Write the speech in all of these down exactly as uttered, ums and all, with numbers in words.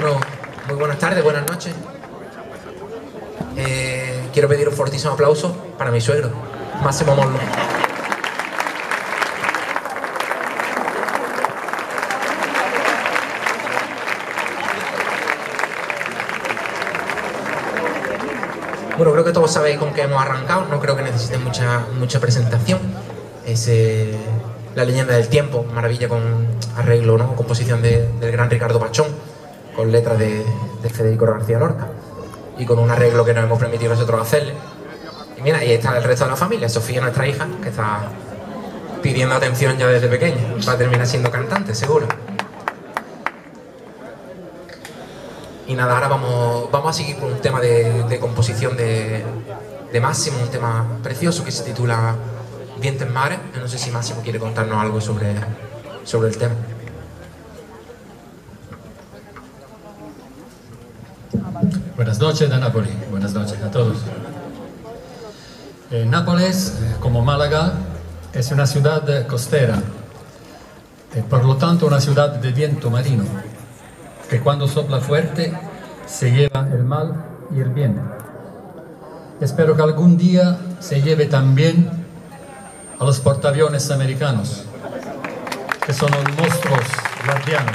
Bueno, muy buenas tardes, buenas noches. Eh, quiero pedir un fortísimo aplauso para mi suegro, Massimo Mollo. Bueno, creo que todos sabéis con qué hemos arrancado, no creo que necesite mucha, mucha presentación. Es eh, La leyenda del tiempo, maravilla con arreglo, ¿no? Composición de, del gran Ricardo Pachón, con letras de, de Federico García Lorca, y con un arreglo que nos hemos permitido nosotros hacerle. Y mira, ahí está el resto de la familia, Sofía, nuestra hija, que está pidiendo atención ya desde pequeña. Va a terminar siendo cantante, seguro. Y nada, ahora vamos, vamos a seguir con un tema de, de composición de, de Máximo, un tema precioso que se titula Dientes mare. No sé si Máximo quiere contarnos algo sobre, sobre el tema. Buenas noches de Nápoles, buenas noches a todos. Eh, Nápoles, como Málaga, es una ciudad costera, eh, por lo tanto una ciudad de viento marino, que cuando sopla fuerte se lleva el mal y el bien. Espero que algún día se lleve también a los portaaviones americanos, que son los monstruos guardianos.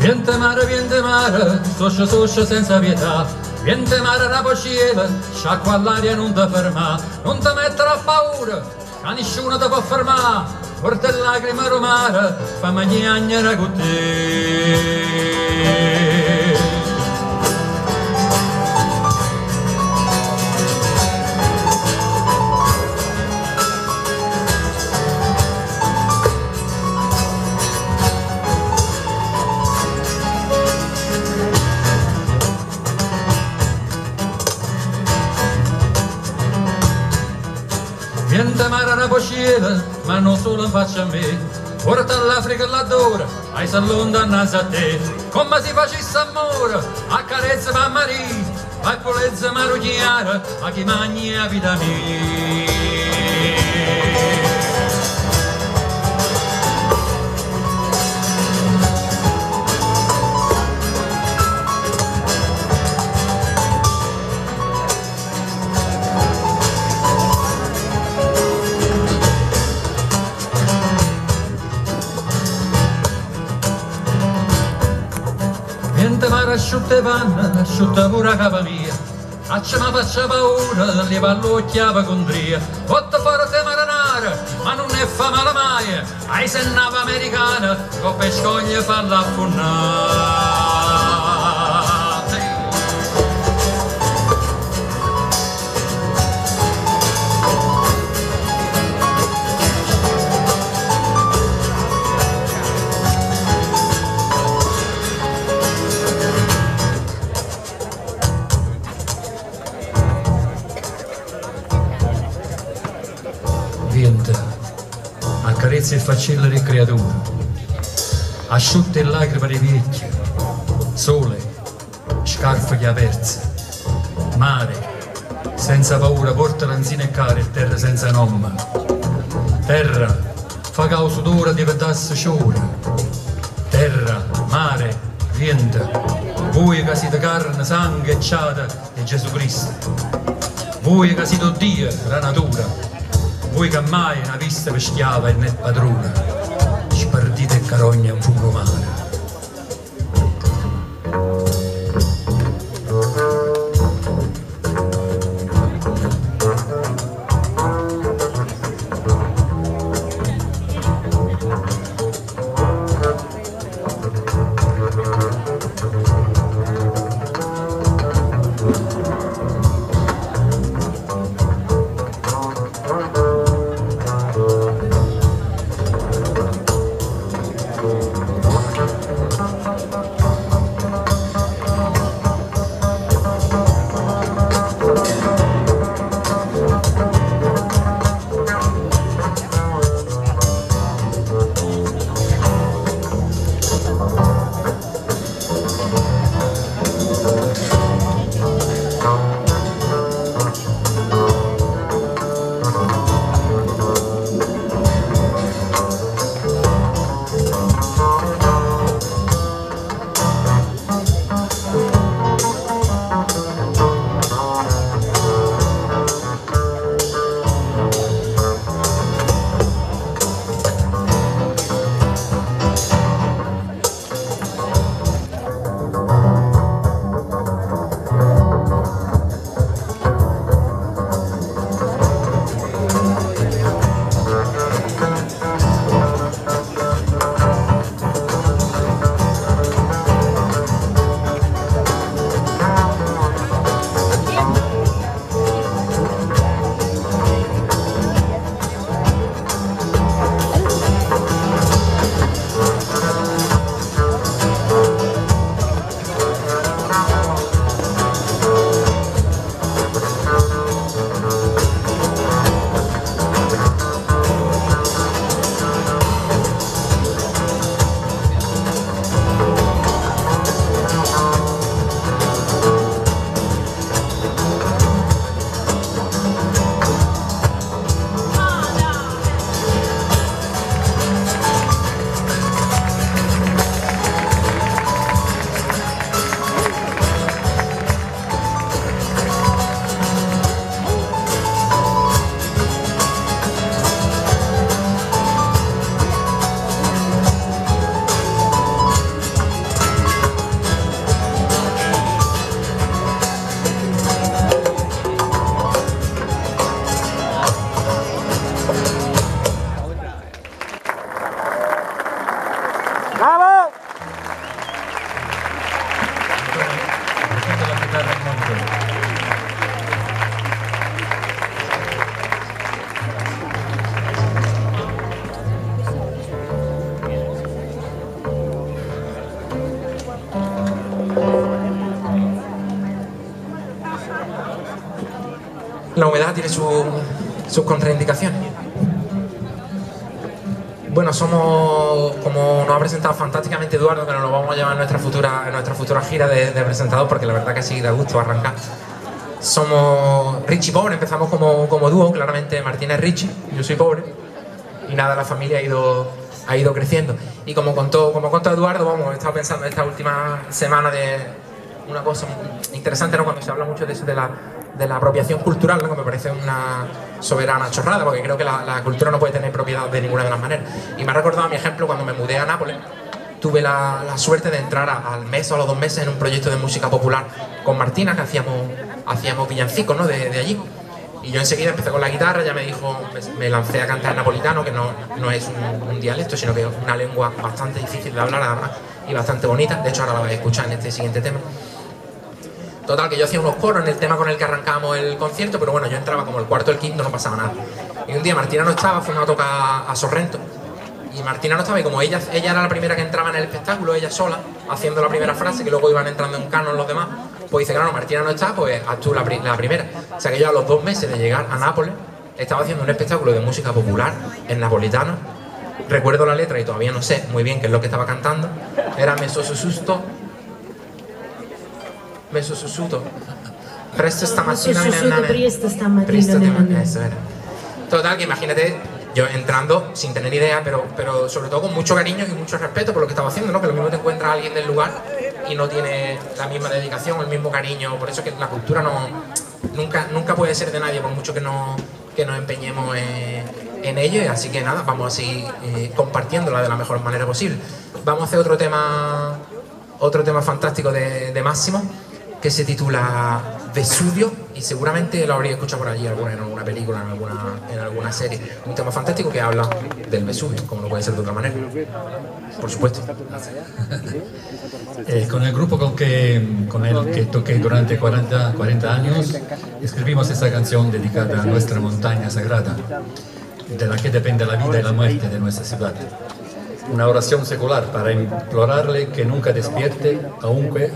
Viente mare, viente mare, soscio soscio senza pietà. Viente mare, rapociele, sciacqua l'aria e non ti ferma. Non ti mettere a paura, che nessuno ti può fermare. Porta lacrime romare, fammi gnagnare con te. Viente mare rapociele, ma non solo in faccia a me. Porta l'Africa laddove, ai salon dannanza a te. Come si facesse amore, a carezza ma marì, a polezza ma rugiare, a chi mangi a vita mia. Viente mare asciutta panna, asciutta pure capa mia. Faccia ma faccia paura, le pallo chiava condria. Botta forte marinara, ma non ne fa male mai. Ai se nave americana, con pescoglie farla affonnare. Accarezza il faccella di creatura, asciutta e lacrime di vecchio, sole, scarpe aperte, mare, senza paura, porta l'anzina e cara e terra senza nomma. Terra, fa causa d'ora di pedasso sciora, terra, mare, viento, voi che siete carne, sangue e ciata di Gesù Cristo, voi che siete Dio, la natura, voi che mai una vista per schiava e ne padrona, spardite e carogna un fumo mare. Thank you. la humedad tiene su, sus contraindicaciones. Bueno, somos, como nos ha presentado fantásticamente Eduardo, que nos lo vamos a llevar en nuestra futura, en nuestra futura gira de, de presentador, porque la verdad que sí da gusto arrancar. Somos Rich y Pobre, empezamos como, como dúo, claramente Martín es Rich, yo soy Pobre, y nada, la familia ha ido, ha ido creciendo. Y como contó, como contó Eduardo, vamos, he estado pensando esta última semana de una cosa interesante, ¿no? Cuando se habla mucho de eso de la, de la apropiación cultural, ¿no? Que me parece una soberana chorrada, porque creo que la, la cultura no puede tener propiedad de ninguna de las maneras. Y me ha recordado mi ejemplo cuando me mudé a Nápoles. Tuve la, la suerte de entrar a, al mes o a los dos meses en un proyecto de música popular con Martina, que hacíamos, hacíamos villancicos, ¿no? de, de allí. Y yo enseguida empecé con la guitarra, ya me dijo, me, me lancé a cantar napolitano, que no, no es un, un dialecto, sino que es una lengua bastante difícil de hablar, además, y bastante bonita. De hecho, ahora la vais a escuchar en este siguiente tema. Total, que yo hacía unos coros en el tema con el que arrancábamos el concierto, pero bueno, yo entraba como el cuarto o el quinto, no pasaba nada. Y un día Martina no estaba, fuimos a tocar a Sorrento. Y Martina no estaba, y como ella, ella era la primera que entraba en el espectáculo, ella sola, haciendo la primera frase, que luego iban entrando en canon los demás, pues dice, claro, Martina no está, pues haz tú la, pri la primera. O sea que yo a los dos meses de llegar a Nápoles, estaba haciendo un espectáculo de música popular en napolitano. Recuerdo la letra y todavía no sé muy bien qué es lo que estaba cantando. Era meso sususto. Meso susuto. Presto stamattina. Presto stamattina. Eso era. Total, que imagínate, yo entrando sin tener idea, pero, pero sobre todo con mucho cariño y mucho respeto por lo que estaba haciendo, ¿no? Que lo mismo te encuentras a alguien del lugar y no tiene la misma dedicación, el mismo cariño. Por eso es que la cultura no, nunca, nunca puede ser de nadie, por mucho que, no, que nos empeñemos en, en ello. Así que nada, vamos a seguir eh, compartiéndola de la mejor manera posible. Vamos a hacer otro tema, otro tema fantástico de, de Mássimo, que se titula Vesubio, y seguramente lo habría escuchado por allí alguna, en alguna película, en alguna, en alguna serie. Un tema fantástico que habla del Vesubio, como no puede ser de otra manera. Por supuesto. eh, con el grupo con, que, con el que toqué durante cuarenta, cuarenta años, escribimos esta canción dedicada a nuestra montaña sagrada, de la que depende la vida y la muerte de nuestra ciudad. Una oración secular para implorarle que nunca despierte, aunque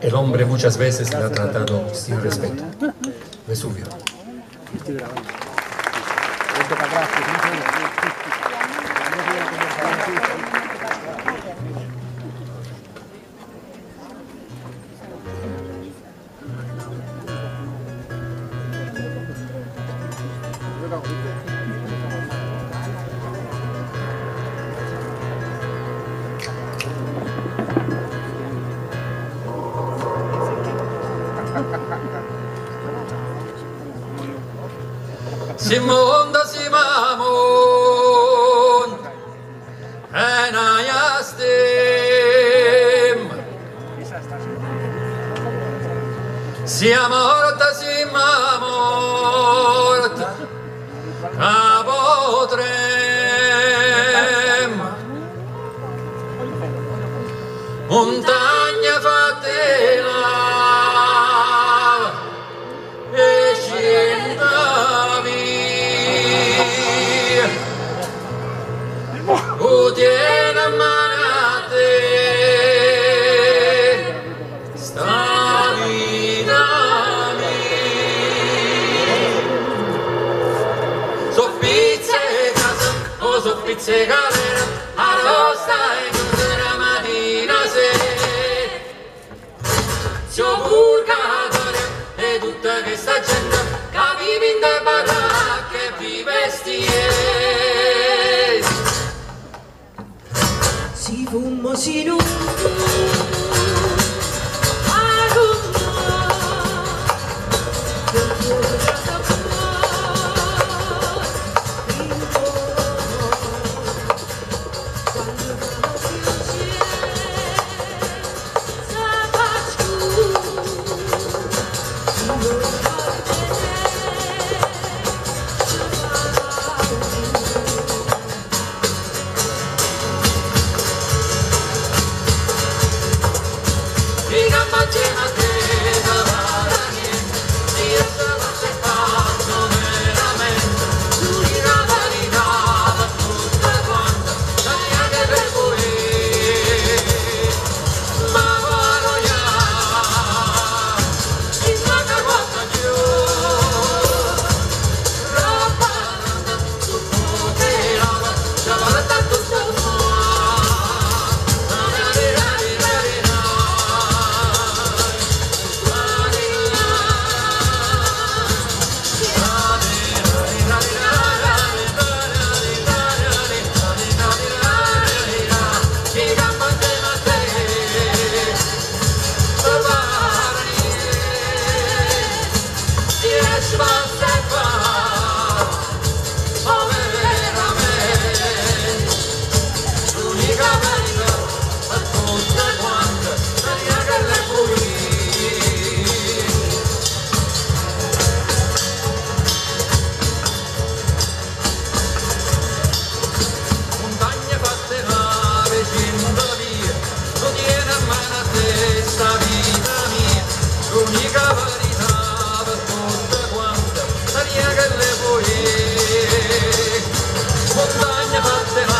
el hombre muchas veces la ha tratado sin respeto. Vesubio. Simonda Simamon, and I asked him, Siamorta Simamorta, Cabotrem, montagna fatela, e scendavi. Dientes mare, stavi da me. Soffice casa, o soffice galera, arrosta e tutta la mattina se. Si ho purgatoria e tutta questa gente che vive in te baracche e vive stiere. Si fummo si lungo, a lungo, del cuore da sapore, in cuore, quando non piacere, sapaccio, in cuore Montagne fatte